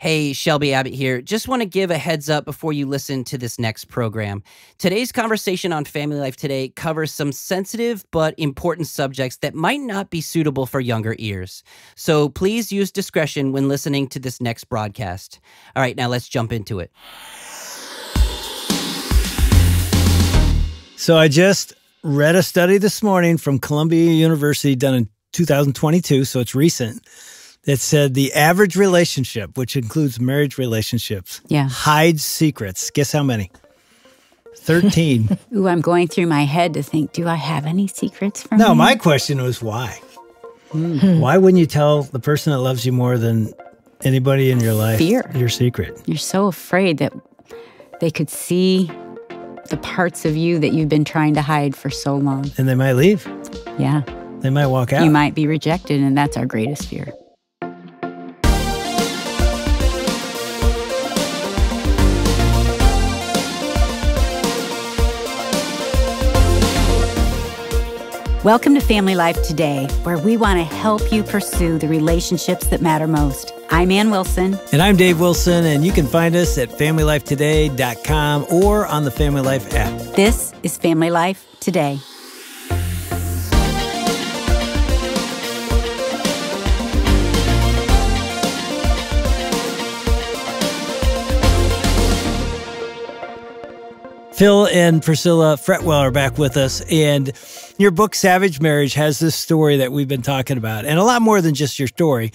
Hey, Shelby Abbott here. Just want to give a heads up before you listen to this next program. Today's conversation on Family Life Today covers some sensitive but important subjects that might not be suitable for younger ears. So please use discretion when listening to this next broadcast. All right, now let's jump into it. So I just read a study this morning from Columbia University done in 2022, so it's recent. It said the average relationship, which includes marriage relationships, hides secrets. Guess how many? 13. Ooh, I'm going through my head to think, do I have any secrets from me? No, my question was why? Why wouldn't you tell the person that loves you more than anybody in your life your secret? You're so afraid that they could see the parts of you that you've been trying to hide for so long. And they might leave. Yeah. They might walk out. You might be rejected, and that's our greatest fear. Welcome to Family Life Today, where we want to help you pursue the relationships that matter most. I'm Ann Wilson. And I'm Dave Wilson, and you can find us at FamilyLifeToday.com or on the Family Life app. This is Family Life Today. Phil and Priscilla Fretwell are back with us, and your book, Savage Marriage, has this story that we've been talking about, and a lot more than just your story,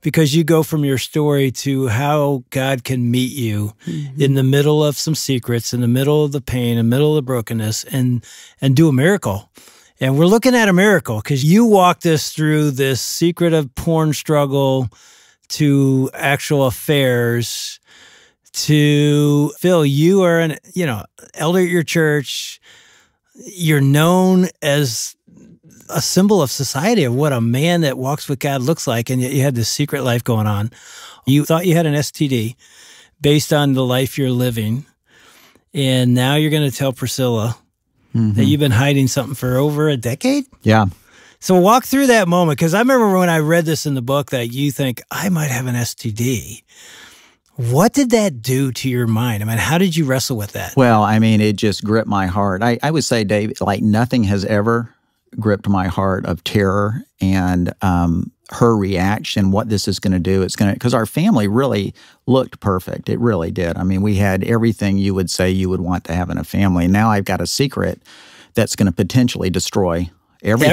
because you go from your story to how God can meet you in the middle of some secrets, in the middle of the pain, in the middle of the brokenness, and do a miracle. And we're looking at a miracle, because you walked us through this secret of porn struggle to actual affairs. To Phil, you are an elder at your church. You're known as a symbol of society of what a man that walks with God looks like, and yet you had this secret life going on. You thought you had an STD based on the life you're living, and now you're going to tell Priscilla that you've been hiding something for over a decade? Yeah. So walk through that moment, because I remember when I read this in the book that you think, I might have an STD. What did that do to your mind? I mean, how did you wrestle with that? Well, I mean, it just gripped my heart. I would say, Dave, like nothing has ever gripped my heart of terror and her reaction, what this is going to do. It's going to, because our family really looked perfect. It really did. I mean, we had everything you would say you would want to have in a family. Now I've got a secret that's going to potentially destroy everything.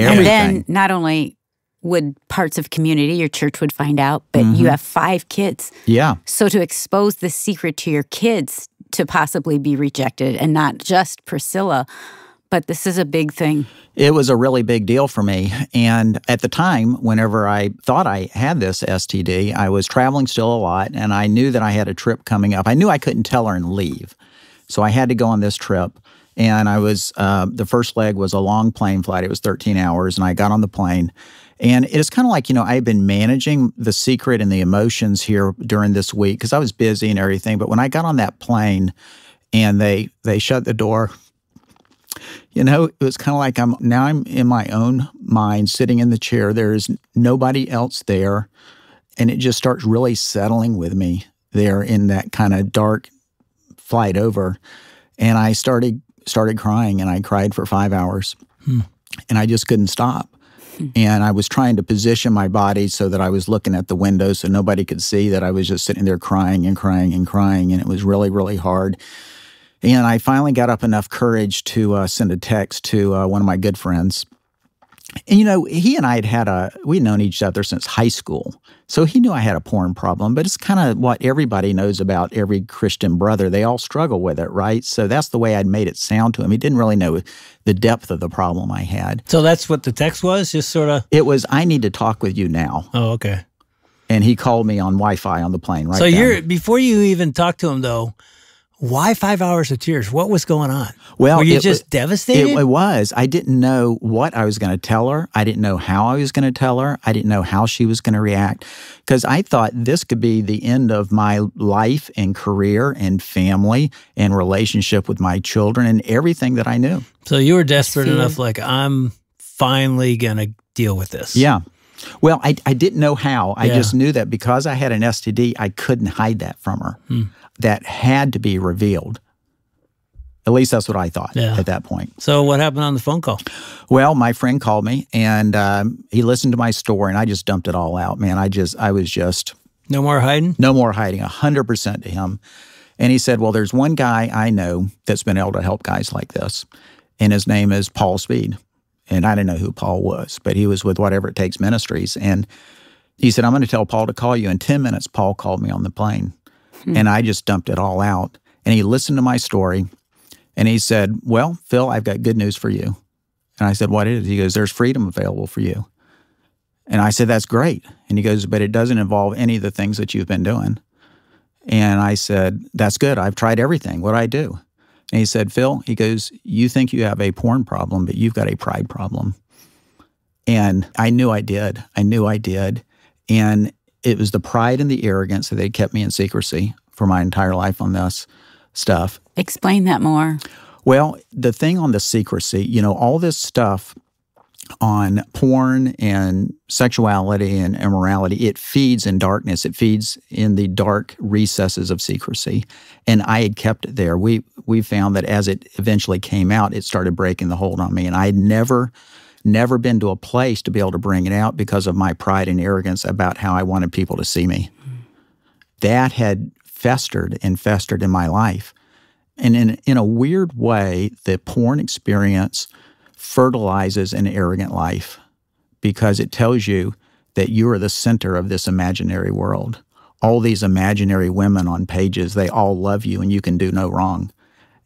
Everything. And then not only would parts of community, your church would find out, but you have 5 kids. Yeah. So to expose the secret to your kids to possibly be rejected, and not just Priscilla, but this is a big thing. It was a really big deal for me. And at the time, whenever I thought I had this STD, I was traveling still a lot, and I knew that I had a trip coming up. I knew I couldn't tell her and leave. So I had to go on this trip. And I was, the first leg was a long plane flight. It was 13 hours, and I got on the plane. And it's kind of like, you know, I've been managing the secret and the emotions here during this week because I was busy and everything. But when I got on that plane and they shut the door, you know, it was kind of like now I'm in my own mind sitting in the chair. There is nobody else there. And it just starts really settling with me there in that kind of dark flight over. And I started crying, and I cried for 5 hours. And I just couldn't stop. And I was trying to position my body so that I was looking at the window so nobody could see that I was just sitting there crying and crying and crying. And it was really, really hard. And I finally got up enough courage to send a text to one of my good friends. And, you know, he and I we'd known each other since high school. So he knew I had a porn problem, but it's kind of what everybody knows about every Christian brother. They all struggle with it, right? So that's the way I'd made it sound to him. He didn't really know the depth of the problem I had. So that's what the text was? Just sort of? It was, I need to talk with you now. Oh, okay. And he called me on Wi-Fi on the plane, right? So before you even talked to him, though, why 5 hours of tears? What was going on? Well, were you just devastated? It was. I didn't know what I was going to tell her. I didn't know how I was going to tell her. I didn't know how she was going to react, because I thought this could be the end of my life and career and family and relationship with my children and everything that I knew. So you were desperate enough, like, I'm finally going to deal with this. Yeah. Well, I didn't know how. I just knew that because I had an STD, I couldn't hide that from her. That had to be revealed. At least that's what I thought at that point. So what happened on the phone call? Well, my friend called me, and he listened to my story, and I just dumped it all out. Man, I was just... No more hiding? No more hiding, 100% to him. And he said, well, there's one guy I know that's been able to help guys like this, and his name is Paul Speed. And I didn't know who Paul was, but he was with Whatever It Takes Ministries. And he said, I'm going to tell Paul to call you. In 10 minutes, Paul called me on the plane, and I just dumped it all out. And he listened to my story. And he said, well, Phil, I've got good news for you. And I said, what is it? He goes, there's freedom available for you. And I said, that's great. And he goes, but it doesn't involve any of the things that you've been doing. And I said, that's good. I've tried everything. What do I do? And he said, Phil, he goes, you think you have a porn problem, but you've got a pride problem. And I knew I did. I knew I did. And it was the pride and the arrogance that they kept me in secrecy for my entire life on this stuff. Explain that more. Well, the thing on the secrecy, you know, all this stuff on porn and sexuality and immorality, it feeds in darkness. It feeds in the dark recesses of secrecy. And I had kept it there. We found that as it eventually came out, it started breaking the hold on me. And I had never been to a place to be able to bring it out because of my pride and arrogance about how I wanted people to see me. That had festered and festered in my life. And in a weird way, the porn experience fertilizes an arrogant life because it tells you that you are the center of this imaginary world. All these imaginary women on pages, they all love you and you can do no wrong.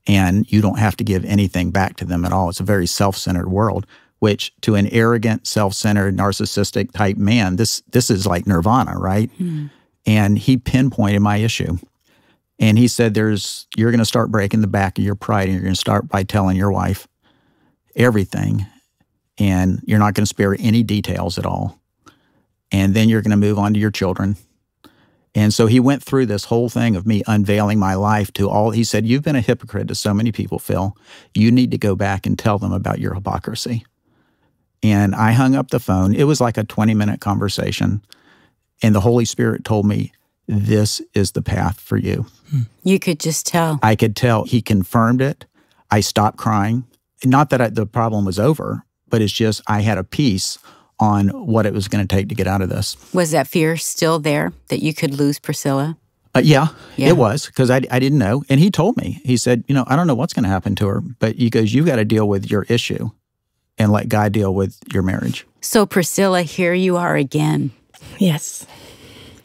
And you don't have to give anything back to them at all. It's a very self-centered world, which to an arrogant, self-centered, narcissistic type man, this is like nirvana, right? And he pinpointed my issue. And he said, you're going to start breaking the back of your pride, and you're going to start by telling your wife everything, and you're not going to spare any details at all. And then you're going to move on to your children. And so he went through this whole thing of me unveiling my life to all. He said, you've been a hypocrite to so many people, Phil. You need to go back and tell them about your hypocrisy. And I hung up the phone. It was like a 20-minute conversation. And the Holy Spirit told me, this is the path for you. You could just tell. I could tell. He confirmed it. I stopped crying. Not that the problem was over, but it's just I had a peace on what it was going to take to get out of this. Was that fear still there that you could lose Priscilla? Yeah, it was, because I didn't know. And he told me. He said, you know, I don't know what's going to happen to her, but he goes, you've got to deal with your issue and let God deal with your marriage. So Priscilla, here you are again. Yes.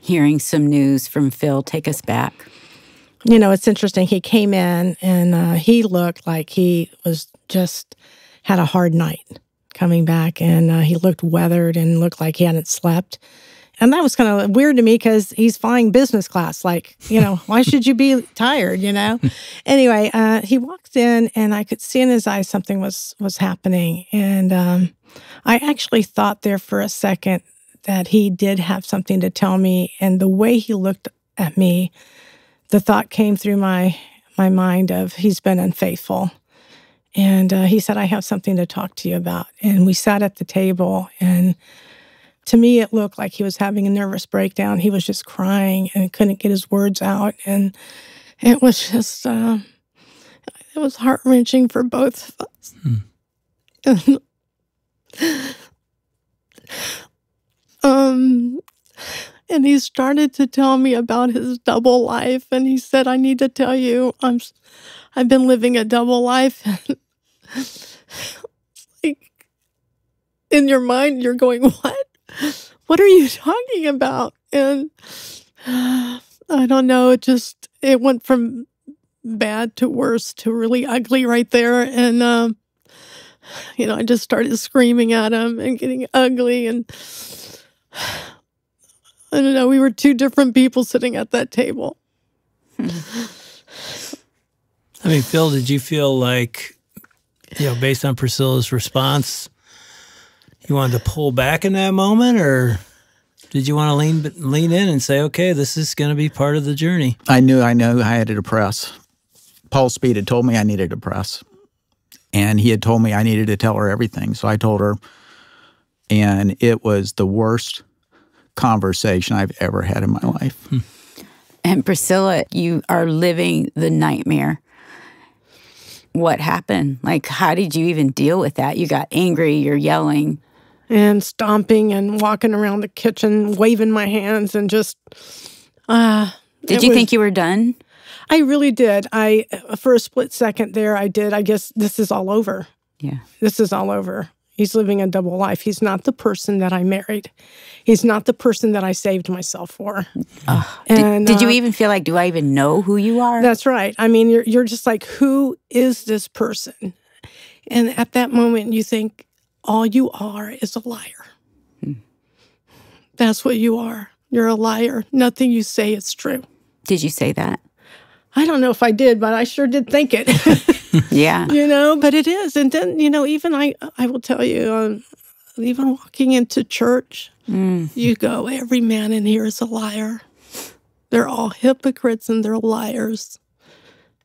Hearing some news from Phil. Take us back. You know, it's interesting. He came in and he looked like he was just had a hard night coming back. And he looked weathered and looked like he hadn't slept. And that was kind of weird to me because he's flying business class. Like, you know, why should you be tired, you know? Anyway, he walked in and I could see in his eyes something was happening. And I actually thought there for a second that he did have something to tell me, and the way he looked at me, the thought came through my mind of he's been unfaithful. And he said, I have something to talk to you about. And we sat at the table, and to me it looked like he was having a nervous breakdown. He was just crying and couldn't get his words out, and it was just, it was heart-wrenching for both of us. And he started to tell me about his double life, and he said, I need to tell you, I've been living a double life. Like, in your mind, you're going, what? What are you talking about? And I don't know, it went from bad to worse to really ugly right there. And, you know, I just started screaming at him and getting ugly, and I don't know, we were two different people sitting at that table. I mean, Phil, did you feel like, you know, based on Priscilla's response, you wanted to pull back in that moment, or did you want to lean in and say, okay, this is going to be part of the journey? I knew I had to depress. Paul Speed had told me I needed to depress, and he had told me I needed to tell her everything. So I told her, And it was the worst conversation I've ever had in my life. And Priscilla, you are living the nightmare. What happened? Like, how did you even deal with that? You got angry, you're yelling. And stomping and walking around the kitchen, waving my hands and just... Did you think you were done? I really did. For a split second there, I did. I guess this is all over. Yeah. This is all over. He's living a double life. He's not the person that I married. He's not the person that I saved myself for. Did you even feel like, do I even know who you are? That's right. I mean, you're just like, who is this person? And at that moment, you think, all you are is a liar. Hmm. That's what you are. You're a liar. Nothing you say is true. Did you say that? I don't know if I did, but I sure did think it. Yeah. You know, but it is. And then, you know, even I will tell you, even walking into church, you go, every man in here is a liar. They're all hypocrites and they're liars.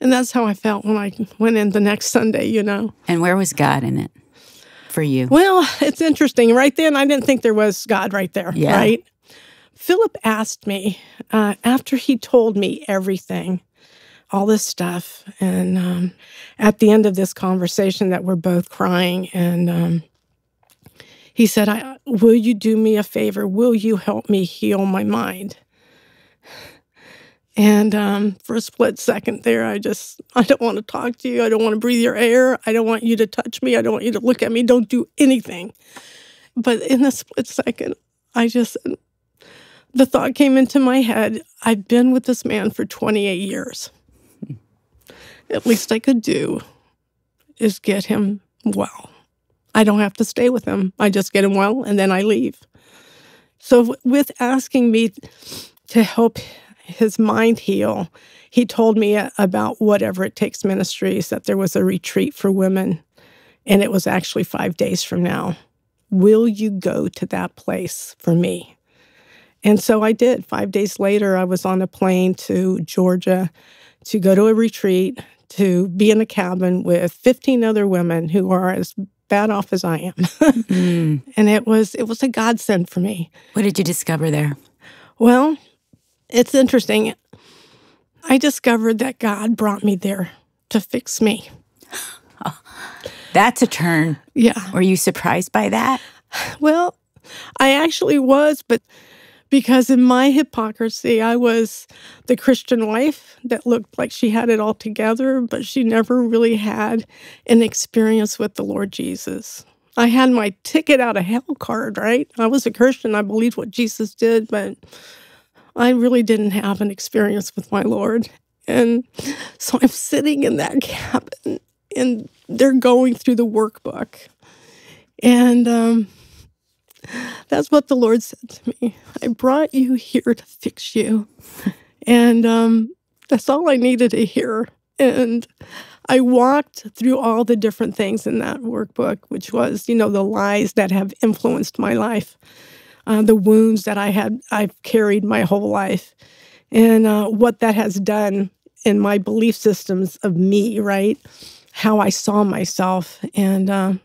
And that's how I felt when I went in the next Sunday, you know. And where was God in it for you? Well, it's interesting. Right then, I didn't think there was God right there, yeah. Right? Philip asked me, after he told me everything, all this stuff, and at the end of this conversation that we're both crying, and he said, will you do me a favor? Will you help me heal my mind? And for a split second there, I don't want to talk to you. I don't want to breathe your air. I don't want you to touch me. I don't want you to look at me. Don't do anything. But in a split second, I just, the thought came into my head, I've been with this man for 28 years. At least I could do is get him well. I don't have to stay with him. I just get him well, and then I leave. So with asking me to help his mind heal, he told me about Whatever It Takes Ministries, that there was a retreat for women, and it was actually 5 days from now. Will you go to that place for me? And so I did. 5 days later, I was on a plane to Georgia to go to a retreat, to be in a cabin with 15 other women who are as bad off as I am. And it was a godsend for me. What did you discover there? Well, it's interesting. I discovered that God brought me there to fix me. Oh, that's a turn. Yeah. Were you surprised by that? Well, I actually was, but... because in my hypocrisy, I was the Christian wife that looked like she had it all together, but she never really had an experience with the Lord Jesus. I had my ticket out of hell card, right? I was a Christian. I believed what Jesus did, but I really didn't have an experience with my Lord. And so I'm sitting in that cabin, and they're going through the workbook. And... that's what the Lord said to me. I brought you here to fix you. And that's all I needed to hear. And I walked through all the different things in that workbook, which was, you know, the lies that have influenced my life, the wounds that I've carried my whole life, and what that has done in my belief systems of me, right? How I saw myself. And...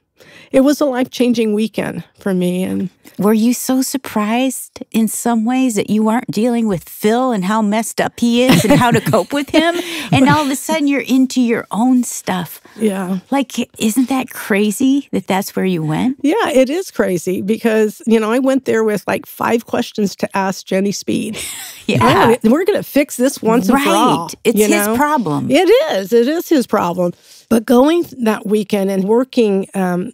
it was a life-changing weekend for me. And were you so surprised in some ways that you aren't dealing with Phil and how messed up he is and how to cope with him? And all of a sudden, you're into your own stuff. Yeah. Like, isn't that crazy that that's where you went? Yeah, it is crazy because, you know, I went there with like 5 questions to ask Jenny Speed. Yeah. We're going to fix this once and for all. Right. It's his problem. It is. It is his problem. But going that weekend and working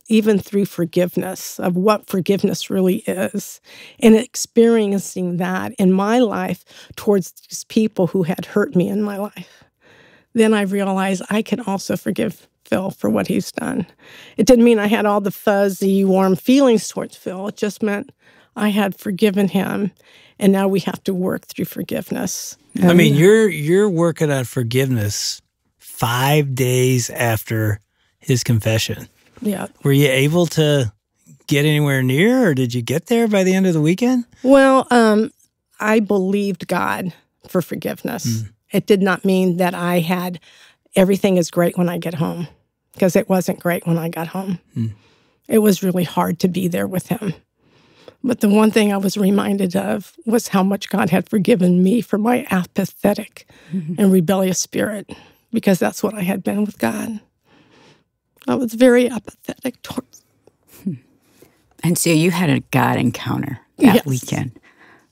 even through forgiveness, of what forgiveness really is, and experiencing that in my life towards these people who had hurt me in my life, then I realized I can also forgive Phil for what he's done. It didn't mean I had all the fuzzy, warm feelings towards Phil. It just meant I had forgiven him, and now we have to work through forgiveness. I mean, you're working on forgiveness 5 days after his confession. Yeah. Were you able to get anywhere near, or did you get there by the end of the weekend? Well, I believed God for forgiveness. It did not mean that I had everything is great when I get home, because it wasn't great when I got home. It was really hard to be there with him. But the one thing I was reminded of was how much God had forgiven me for my apathetic and rebellious spirit, because that's what I had been with God. I was very apathetic towards him. And so you had a God encounter that weekend,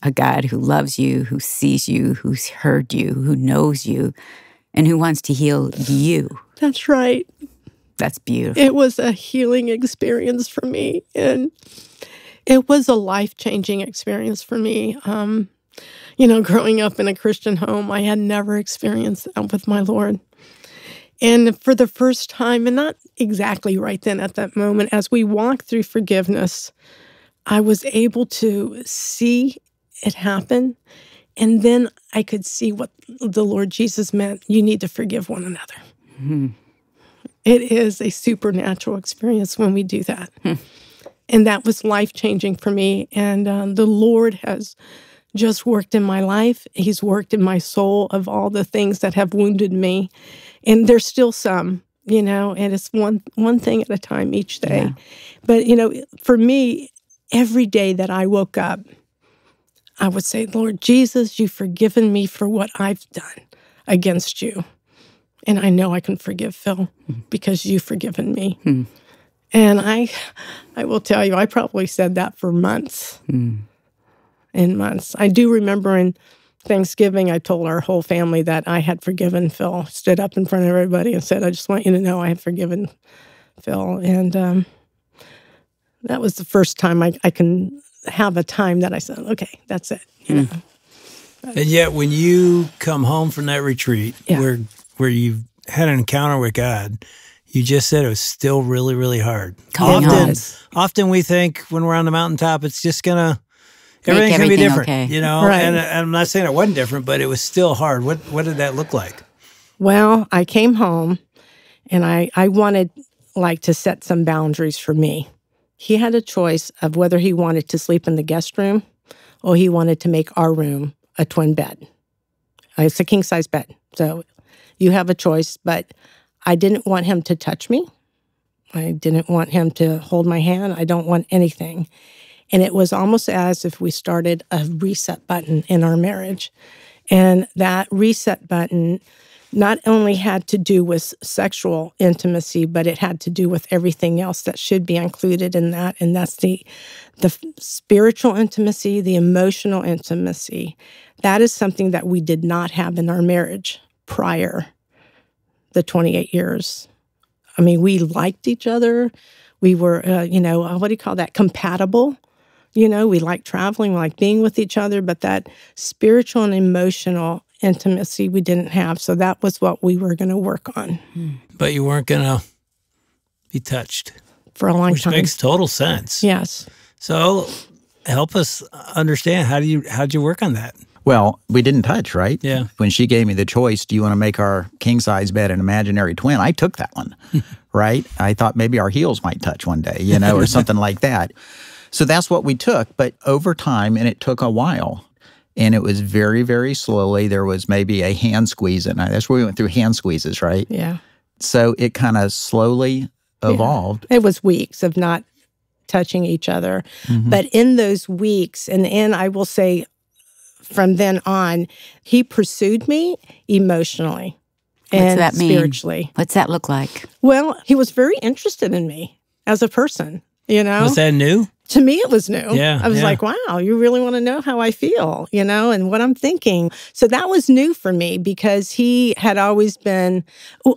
a God who loves you, who sees you, who's heard you, who knows you, and who wants to heal you. That's right. That's beautiful. It was a healing experience for me, and it was a life-changing experience for me. You know, growing up in a Christian home, I had never experienced that with my Lord. And for the first time, and not exactly right then at that moment, as we walked through forgiveness, I was able to see it happen, and then I could see what the Lord Jesus meant. You need to forgive one another. Mm-hmm. It is a supernatural experience when we do that. And that was life-changing for me. And the Lord has just worked in my life. He's worked in my soul of all the things that have wounded me. And there's still some, you know, and it's one thing at a time each day. Yeah. But, you know, for me, every day that I woke up, I would say, Lord Jesus, you've forgiven me for what I've done against you. And I know I can forgive Phil because you've forgiven me. And I will tell you, I probably said that for months and months. I do remember in Thanksgiving, I told our whole family that I had forgiven Phil, stood up in front of everybody and said, I just want you to know I have forgiven Phil. And that was the first time I can have a time that I said, okay, that's it. You know? And yet when you come home from that retreat where you've had an encounter with God, you just said it was still really, really hard. Often we think when we're on the mountaintop, it's just going to, everything's going to be different, okay. You know? Right. And I'm not saying it wasn't different, but it was still hard. What did that look like? Well, I came home, and I wanted, like, to set some boundaries for me. He had a choice of whether he wanted to sleep in the guest room or he wanted to make our room a twin bed. It's a king-size bed, so you have a choice, but I didn't want him to touch me. I didn't want him to hold my hand. I don't want anything. And it was almost as if we started a reset button in our marriage. And that reset button not only had to do with sexual intimacy, but it had to do with everything else that should be included in that. And that's the spiritual intimacy, the emotional intimacy. That is something that we did not have in our marriage prior the 28 years. I mean, we liked each other. We were, you know, what do you call that? Compatible. You know, we liked traveling, we liked being with each other, but that spiritual and emotional intimacy we didn't have. So that was what we were going to work on. But you weren't going to be touched. For a long time. Which makes total sense. Yes. So help us understand, how'd you work on that? Well, we didn't touch, right? Yeah. When she gave me the choice, do you want to make our king-size bed an imaginary twin? I took that one, right? I thought maybe our heels might touch one day, you know, or something like that. So that's what we took. But over time, and it took a while, and it was very, very slowly, there was maybe a hand squeeze at night. That's where we went through hand squeezes, right? Yeah. So it kind of slowly evolved. Yeah. It was weeks of not touching each other. But in those weeks, and I will say, from then on, he pursued me emotionally and spiritually. What's that look like? Well, he was very interested in me as a person, you know. Was that new? To me, it was new. Yeah, I was like, wow, you really want to know how I feel, you know, and what I'm thinking. So that was new for me because he had always been,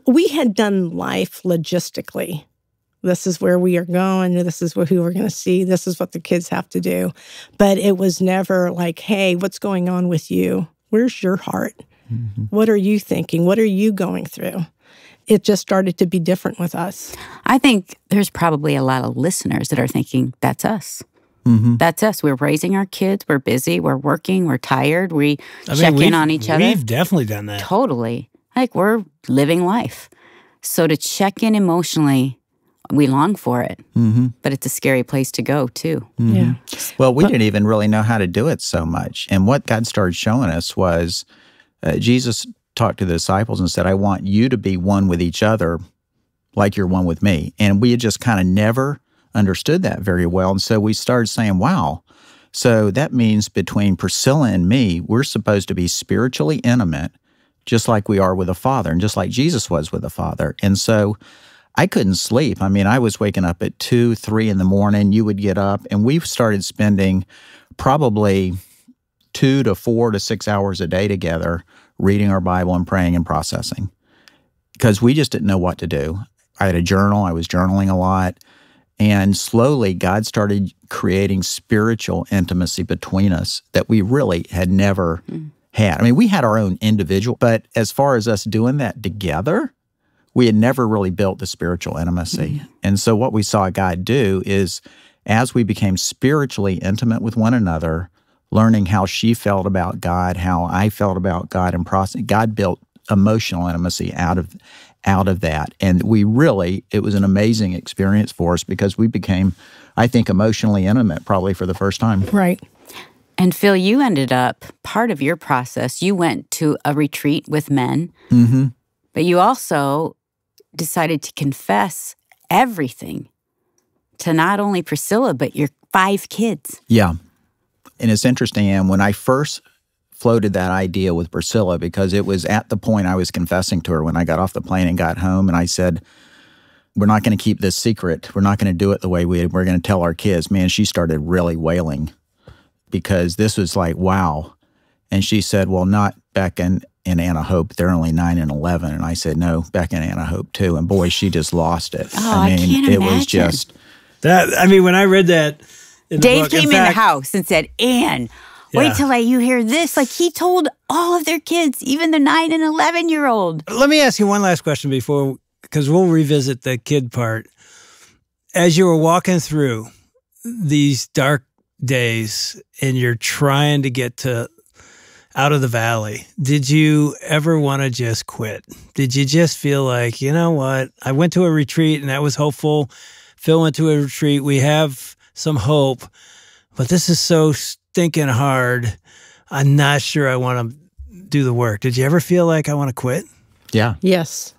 we had done life logistically. This is where we are going, this is who we're going to see, this is what the kids have to do. But it was never like, hey, what's going on with you? Where's your heart? What are you thinking? What are you going through? It just started to be different with us. I think there's probably a lot of listeners that are thinking, that's us. That's us. We're raising our kids. We're busy. We're working. We're tired. We check in on each other. We've definitely done that. Totally. Like, we're living life. So to check in emotionally, we long for it, but it's a scary place to go, too. Yeah. Well, we didn't even really know how to do it so much. And what God started showing us was Jesus talked to the disciples and said, I want you to be one with each other like you're one with me. And we had just kind of never understood that very well. And so we started saying, wow, So that means between Priscilla and me, we're supposed to be spiritually intimate, just like we are with a father and just like Jesus was with a father. And so I couldn't sleep. I mean, I was waking up at 2, 3 in the morning. You would get up, and we started spending probably 2 to 4 to 6 hours a day together reading our Bible and praying and processing because we just didn't know what to do. I had a journal. I was journaling a lot. And slowly, God started creating spiritual intimacy between us that we really had never had. I mean, we had our own individual, but as far as us doing that together, we had never really built the spiritual intimacy. Mm-hmm. And so what we saw God do is as we became spiritually intimate with one another, learning how she felt about God, how I felt about God, and processing, God built emotional intimacy out of that. And we really, it was an amazing experience for us because we became, I think, emotionally intimate probably for the first time. Right. And Phil, you ended up, part of your process, you went to a retreat with men. Mm-hmm. But you also decided to confess everything to not only Priscilla, but your 5 kids. Yeah. And it's interesting, Anne, when I first floated that idea with Priscilla, because it was at the point I was confessing to her when I got off the plane and got home, and I said, we're not going to keep this secret. We're not going to do it the way we're going to tell our kids. Man, she started really wailing because this was like, wow. And she said, well, not Beck and Anna Hope, they're only 9 and 11. And I said, no, Beck and Anna Hope too. And boy, she just lost it. Oh, I mean, I can't imagine. Was just that. I mean, when I read that, in Dave the book, came in the house and said, Ann, wait till you hear this. Like he told all of their kids, even the 9 and 11 year old. Let me ask you one last question before, because we'll revisit the kid part. As you were walking through these dark days and you're trying to get to out of the valley, did you ever want to just quit? Did you just feel like, you know what? I went to a retreat and that was hopeful. Phil went to a retreat. We have some hope, but this is so stinking hard. I'm not sure I want to do the work. Did you ever feel like I want to quit? Yeah. Yes.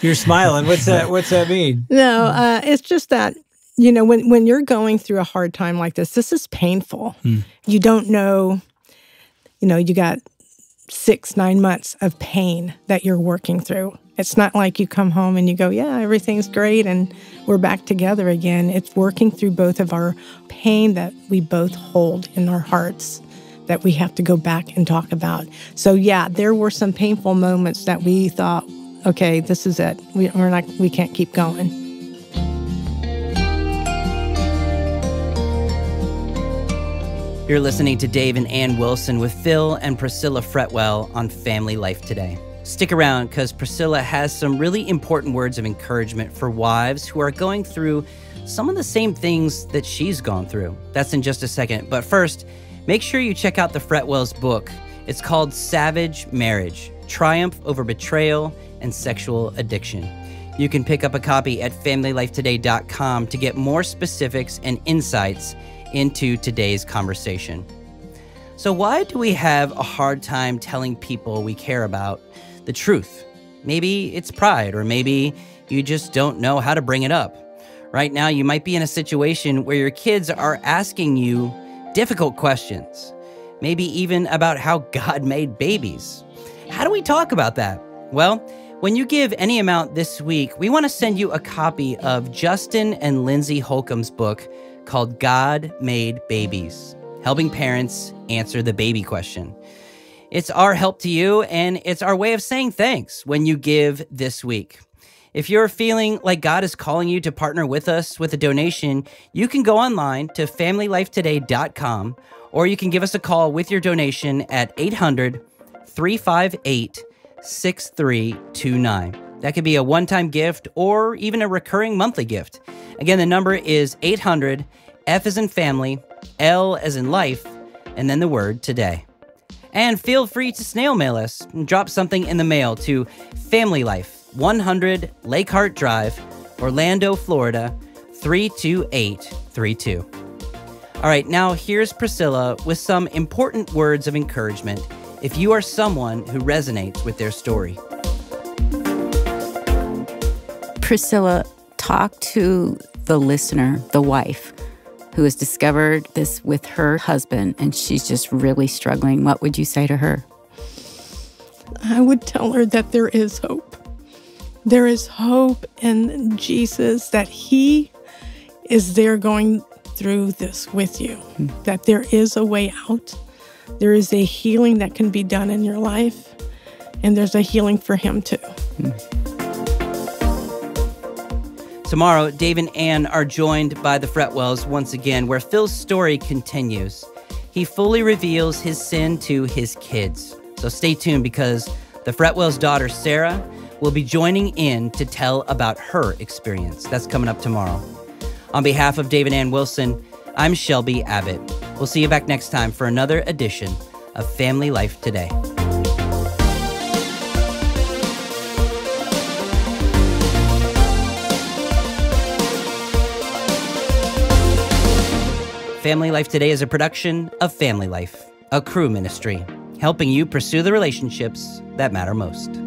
You're smiling. What's that mean? No, it's just that, you know, when you're going through a hard time like this, this is painful. Hmm. You don't know. You know, you got 6, 9 months of pain that you're working through. It's not like you come home and you go, yeah, everything's great and we're back together again. It's working through both of our pain that we both hold in our hearts that we have to go back and talk about. So, yeah, there were some painful moments that we thought, okay, this is it. We can't keep going. You're listening to Dave and Ann Wilson with Phil and Priscilla Fretwell on Family Life Today. Stick around because Priscilla has some really important words of encouragement for wives who are going through some of the same things that she's gone through. That's in just a second. But first, make sure you check out the Fretwell's book. It's called Savage Marriage: Triumph Over Betrayal and Sexual Addiction. You can pick up a copy at FamilyLifeToday.com to get more specifics and insights into today's conversation. So why do we have a hard time telling people we care about the truth? Maybe it's pride, or maybe you just don't know how to bring it up. Right now, you might be in a situation where your kids are asking you difficult questions, maybe even about how God made babies. How do we talk about that? Well, when you give any amount this week, we want to send you a copy of Justin and Lindsay Holcomb's book, called God Made Babies, helping parents answer the baby question. It's our help to you, and it's our way of saying thanks when you give this week. If you're feeling like God is calling you to partner with us with a donation, you can go online to FamilyLifeToday.com, or you can give us a call with your donation at 800-358-6329. That could be a one-time gift or even a recurring monthly gift. Again, the number is 800, F as in family, L as in life, and then the word today. And feel free to snail mail us and drop something in the mail to Family Life, 100 Lakehart Drive, Orlando, Florida, 32832. All right, now here's Priscilla with some important words of encouragement if you are someone who resonates with their story. Priscilla, talk to the listener, the wife, who has discovered this with her husband, and she's just really struggling. What would you say to her? I would tell her that there is hope. There is hope in Jesus, that He is there going through this with you, that there is a way out. There is a healing that can be done in your life, and there's a healing for him too. Tomorrow, Dave and Ann are joined by the Fretwells once again, where Phil's story continues. He fully reveals his sin to his kids. So stay tuned, because the Fretwells' daughter, Sarah, will be joining in to tell about her experience. That's coming up tomorrow. On behalf of Dave and Ann Wilson, I'm Shelby Abbott. We'll see you back next time for another edition of Family Life Today. Family Life Today is a production of Family Life, a Cru ministry, helping you pursue the relationships that matter most.